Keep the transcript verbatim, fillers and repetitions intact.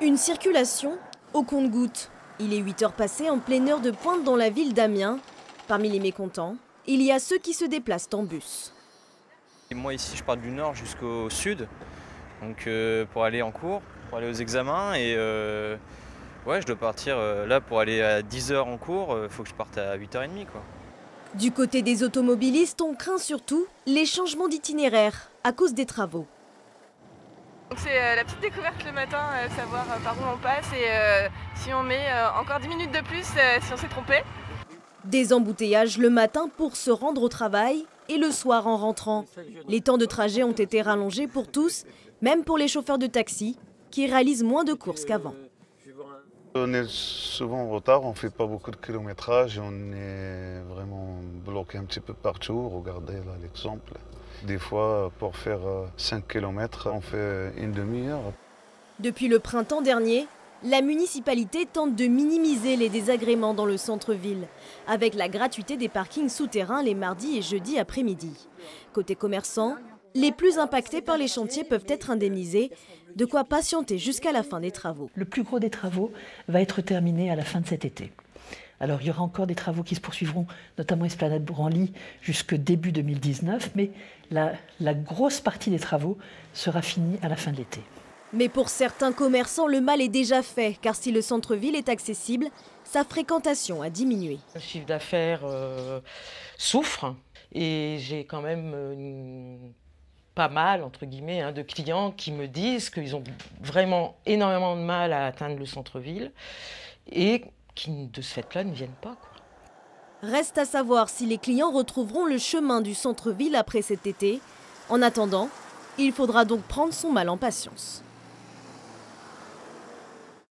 Une circulation au compte-gouttes. Il est huit heures passées en pleine heure de pointe dans la ville d'Amiens. Parmi les mécontents, il y a ceux qui se déplacent en bus. Et moi ici je pars du nord jusqu'au sud, donc euh, pour aller en cours, pour aller aux examens. Et euh, ouais, je dois partir euh, là pour aller à dix heures en cours, il euh, faut que je parte à huit heures trente. Quoi. Du côté des automobilistes, on craint surtout les changements d'itinéraire à cause des travaux. C'est la petite découverte le matin, savoir par où on passe et euh, si on met encore dix minutes de plus, euh, si on s'est trompé. Des embouteillages le matin pour se rendre au travail et le soir en rentrant. Les temps de trajet ont été rallongés pour tous, même pour les chauffeurs de taxi, qui réalisent moins de courses qu'avant. On est souvent en retard, on ne fait pas beaucoup de kilométrage, on est vraiment bloqué un petit peu partout. Regardez là l'exemple. Des fois, pour faire cinq kilomètres, on fait une demi-heure. Depuis le printemps dernier, la municipalité tente de minimiser les désagréments dans le centre-ville, avec la gratuité des parkings souterrains les mardis et jeudis après-midi. Côté commerçants, les plus impactés par les chantiers peuvent être indemnisés, de quoi patienter jusqu'à la fin des travaux. Le plus gros des travaux va être terminé à la fin de cet été. Alors il y aura encore des travaux qui se poursuivront, notamment Esplanade Branly, jusque début deux mille dix-neuf, mais la, la grosse partie des travaux sera finie à la fin de l'été. Mais pour certains commerçants, le mal est déjà fait, car si le centre-ville est accessible, sa fréquentation a diminué. Le chiffre d'affaires euh, souffre, et j'ai quand même une... pas mal, entre guillemets, hein, de clients qui me disent qu'ils ont vraiment énormément de mal à atteindre le centre-ville et qui, de ce fait-là, ne viennent pas. Quoi. Reste à savoir si les clients retrouveront le chemin du centre-ville après cet été. En attendant, il faudra donc prendre son mal en patience.